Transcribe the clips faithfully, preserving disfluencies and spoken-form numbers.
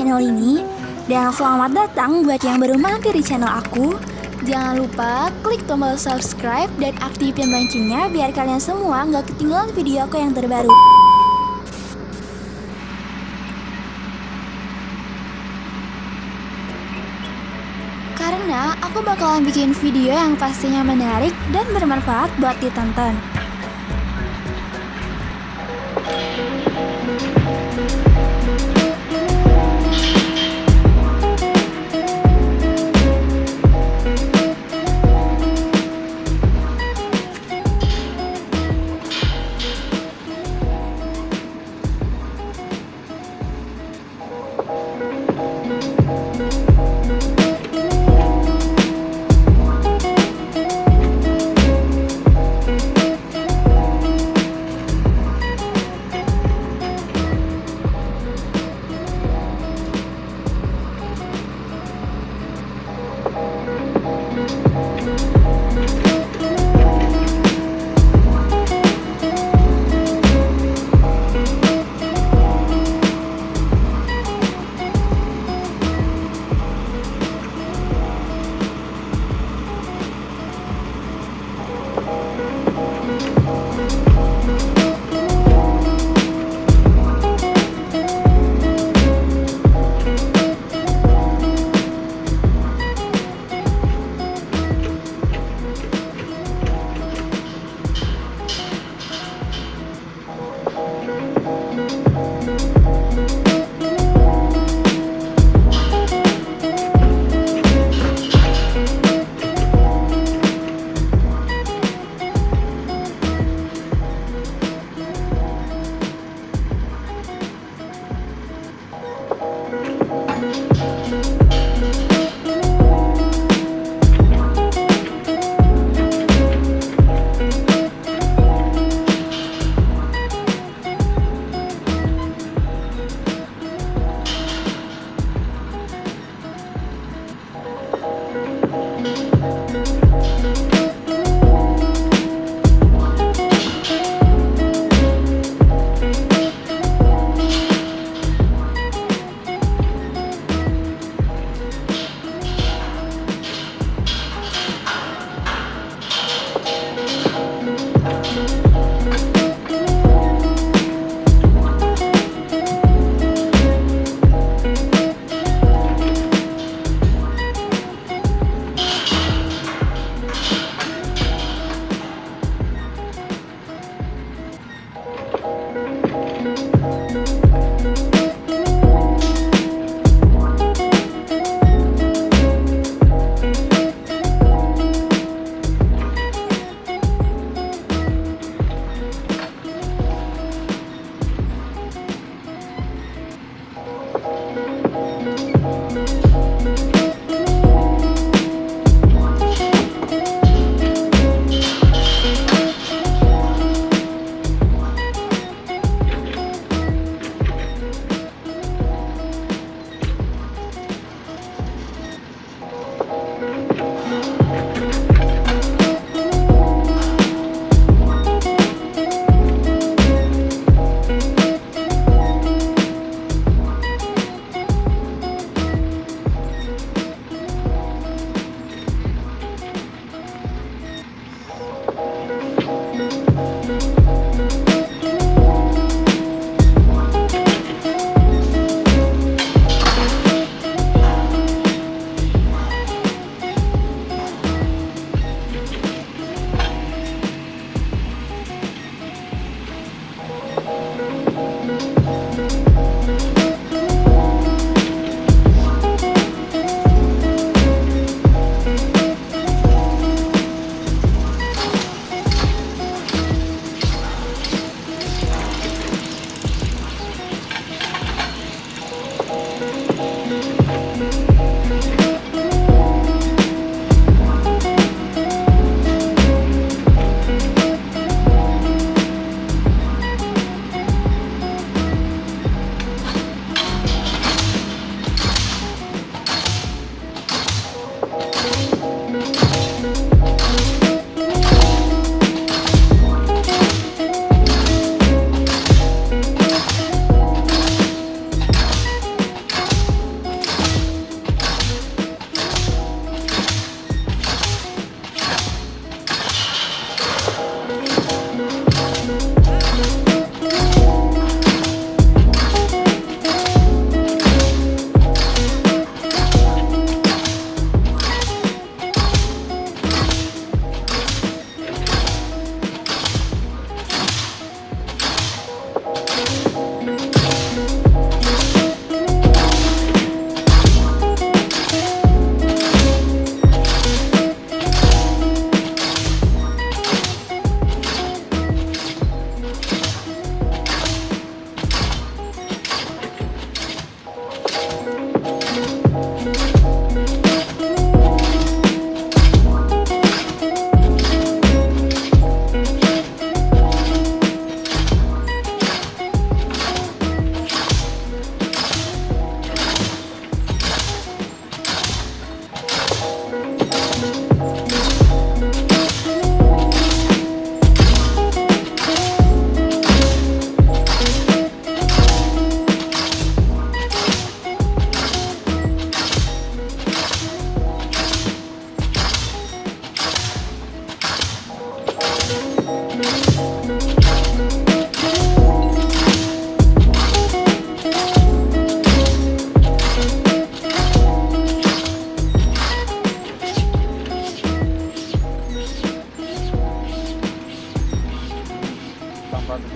channel ini, dan selamat datang buat yang baru mampir di channel aku. Jangan lupa klik tombol subscribe dan aktifin loncengnya biar kalian semua nggak ketinggalan video aku yang terbaru. Karena aku bakalan bikin video yang pastinya menarik dan bermanfaat buat ditonton.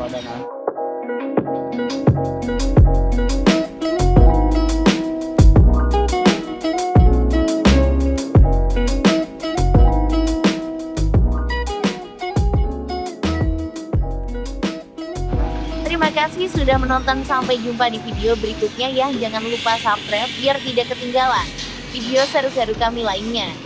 Pradana. Terima kasih sudah menonton, sampai jumpa di video berikutnya ya. Jangan lupa subscribe biar tidak ketinggalan video seru-seru kami lainnya.